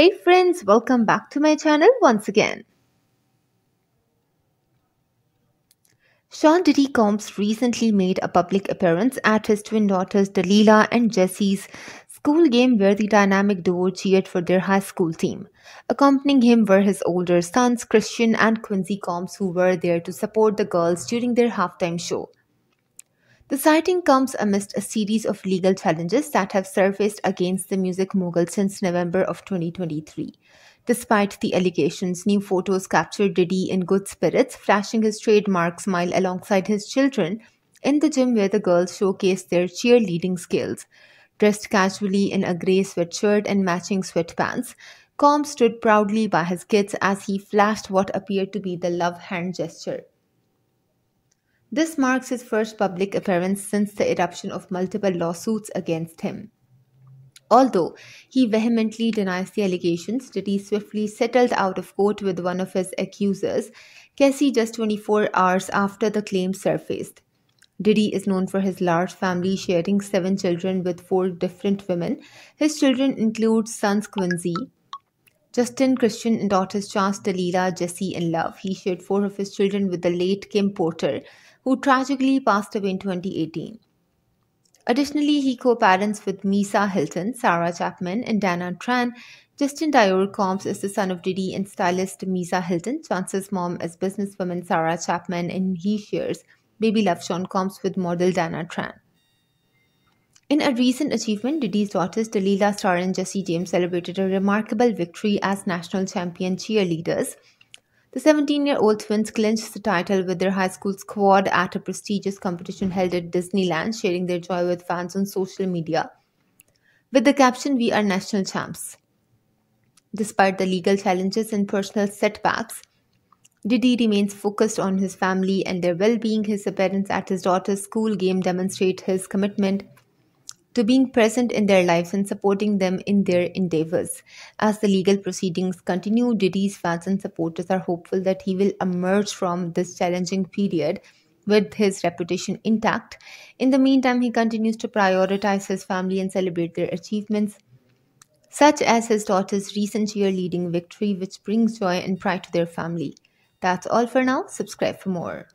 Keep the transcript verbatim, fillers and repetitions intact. Hey friends, welcome back to my channel once again. Sean Diddy Combs recently made a public appearance at his twin daughters D'Lila and Jessie's school game, where the dynamic duo cheered for their high school team. Accompanying him were his older sons Christian and Quincy Combs, who were there to support the girls during their halftime show. The sighting comes amidst a series of legal challenges that have surfaced against the music mogul since November of twenty twenty-three. Despite the allegations, new photos captured Diddy in good spirits, flashing his trademark smile alongside his children in the gym where the girls showcased their cheerleading skills. Dressed casually in a grey sweatshirt and matching sweatpants, Combs stood proudly by his kids as he flashed what appeared to be the love hand gesture. This marks his first public appearance since the eruption of multiple lawsuits against him. Although he vehemently denies the allegations, Diddy swiftly settled out of court with one of his accusers, Cassie, just twenty-four hours after the claim surfaced. Diddy is known for his large family, sharing seven children with four different women. His children include sons Quincy, Justin, Christian, and daughters Chas, D'Lila, Jessie, and Love. He shared four of his children with the late Kim Porter, who tragically passed away in twenty eighteen. Additionally, he co-parents with Misa Hilton, Sarah Chapman, and Dana Tran. Justin Dior Combs is the son of Diddy and stylist Misa Hilton. Chas's mom is businesswoman Sarah Chapman, and he shares baby love Sean Combs with model Dana Tran. In a recent achievement, Diddy's daughters D'Lila Starr and Jessie James celebrated a remarkable victory as national champion cheerleaders. The seventeen-year-old twins clinched the title with their high school squad at a prestigious competition held at Disneyland, sharing their joy with fans on social media with the caption, "We are national champs." Despite the legal challenges and personal setbacks, Diddy remains focused on his family and their well-being. His appearance at his daughter's school game demonstrates his commitment to being present in their lives and supporting them in their endeavors. As the legal proceedings continue, Diddy's fans and supporters are hopeful that he will emerge from this challenging period with his reputation intact. In the meantime, he continues to prioritize his family and celebrate their achievements, such as his daughter's recent cheerleading victory, which brings joy and pride to their family. That's all for now. Subscribe for more.